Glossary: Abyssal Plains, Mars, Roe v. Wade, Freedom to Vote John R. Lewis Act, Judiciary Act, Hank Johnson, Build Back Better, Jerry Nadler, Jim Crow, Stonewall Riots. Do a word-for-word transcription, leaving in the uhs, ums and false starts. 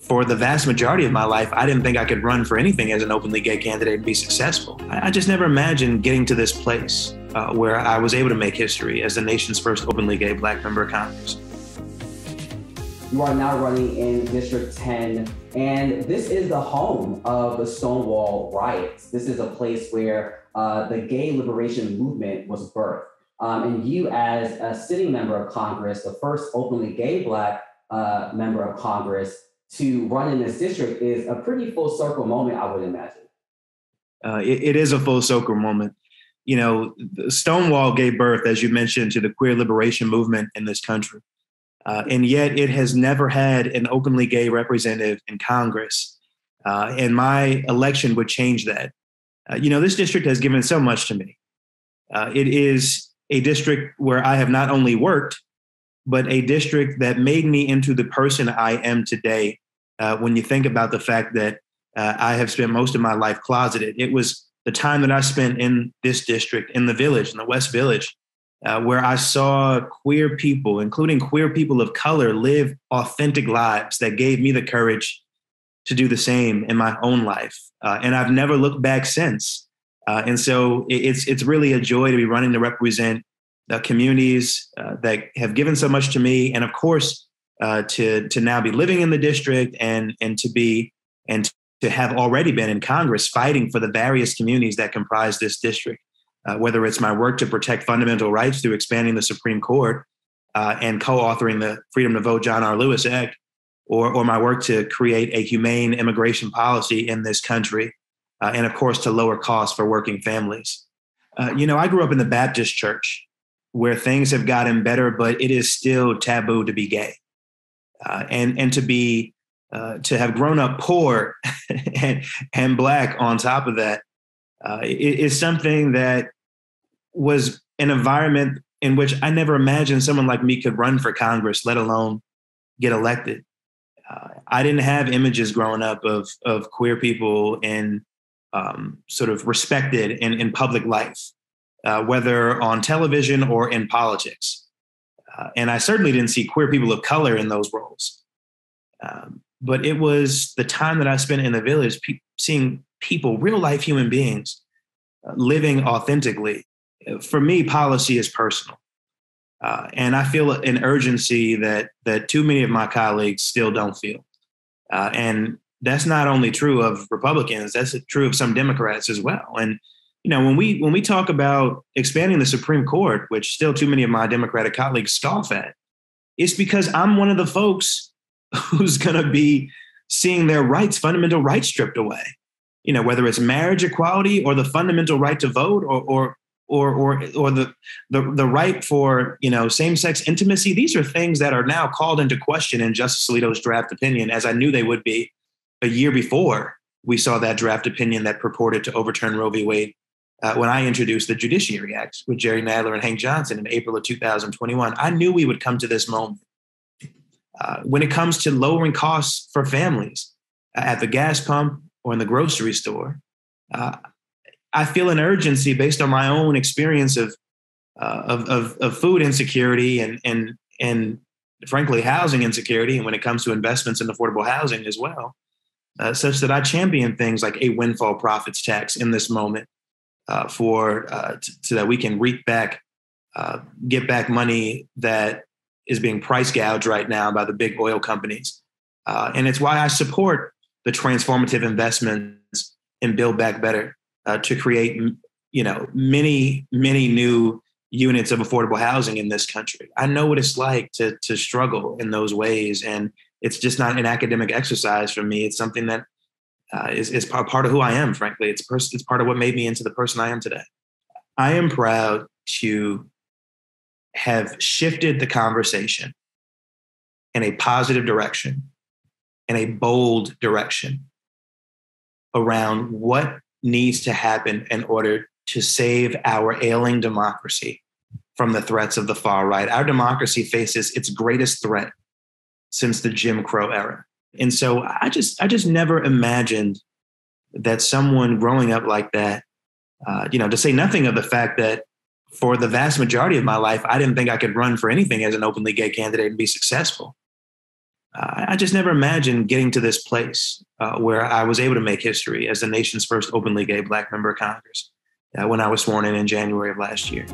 For the vast majority of my life, I didn't think I could run for anything as an openly gay candidate and be successful. I just never imagined getting to this place uh, where I was able to make history as the nation's first openly gay Black member of Congress. You are now running in District ten, and this is the home of the Stonewall Riots. This is a place where uh, the gay liberation movement was birthed. Um, and you, as a sitting member of Congress, the first openly gay Black uh, member of Congress to run in this district, is a pretty full circle moment, I would imagine. Uh, it, it is a full circle moment. You know, Stonewall gave birth, as you mentioned, to the queer liberation movement in this country. Uh, and yet it has never had an openly gay representative in Congress. Uh, and my election would change that. Uh, you know, this district has given so much to me. Uh, it is a district where I have not only worked, but a district that made me into the person I am today. Uh, when you think about the fact that uh, I have spent most of my life closeted, it was the time that I spent in this district, in the village, in the West Village, Uh, where I saw queer people, including queer people of color, live authentic lives that gave me the courage to do the same in my own life. Uh, and I've never looked back since. Uh, and so it's it's really a joy to be running to represent the communities uh, that have given so much to me. And of course, uh, to to now be living in the district and and to be and to have already been in Congress fighting for the various communities that comprise this district. Uh, whether it's my work to protect fundamental rights through expanding the Supreme Court uh, and co-authoring the Freedom to Vote John R. Lewis Act, or, or my work to create a humane immigration policy in this country, uh, and of course, to lower costs for working families. Uh, you know, I grew up in the Baptist church where things have gotten better, but it is still taboo to be gay. Uh, and, and to be, uh, to have grown up poor and, and Black on top of that, Uh, it, it's something that was an environment in which I never imagined someone like me could run for Congress, let alone get elected. Uh, I didn't have images growing up of of queer people in um, sort of respected in, in public life, uh, whether on television or in politics. Uh, and I certainly didn't see queer people of color in those roles. Um, but it was the time that I spent in the village pe- seeing people, real life human beings, uh, living authentically. For me, policy is personal. Uh, and I feel an urgency that that too many of my colleagues still don't feel. Uh, and that's not only true of Republicans, that's true of some Democrats as well. And, you know, when we when we talk about expanding the Supreme Court, which still too many of my Democratic colleagues scoff at, it's because I'm one of the folks who's going to be seeing their rights, fundamental rights stripped away. You know, whether it's marriage equality or the fundamental right to vote or or or or, or the, the the right for, you know, same-sex intimacy. These are things that are now called into question in Justice Alito's draft opinion, as I knew they would be a year before we saw that draft opinion that purported to overturn Roe v. Wade uh, when I introduced the Judiciary Act with Jerry Nadler and Hank Johnson in April of two thousand twenty-one. I knew we would come to this moment. Uh, when it comes to lowering costs for families uh, at the gas pump, or in the grocery store, uh, I feel an urgency based on my own experience of uh, of, of, of food insecurity and and and frankly housing insecurity, and when it comes to investments in affordable housing as well, uh, such that I champion things like a windfall profits tax in this moment, uh, for uh, t- so that we can reap back, uh, get back money that is being price gouged right now by the big oil companies, uh, and it's why I support the transformative investments in Build Back Better uh, to create, you know, many, many new units of affordable housing in this country. I know what it's like to, to struggle in those ways. And it's just not an academic exercise for me. It's something that uh, is, is part of who I am, frankly. It's, pers- it's part of what made me into the person I am today. I am proud to have shifted the conversation in a positive direction, in a bold direction, around what needs to happen in order to save our ailing democracy from the threats of the far right. Our democracy faces its greatest threat since the Jim Crow era. And so I just I just never imagined that someone growing up like that, uh, you know, to say nothing of the fact that for the vast majority of my life, I didn't think I could run for anything as an openly gay candidate and be successful. uh, I just never imagined getting to this place uh, where I was able to make history as the nation's first openly gay Black member of Congress uh, when I was sworn in in January of last year.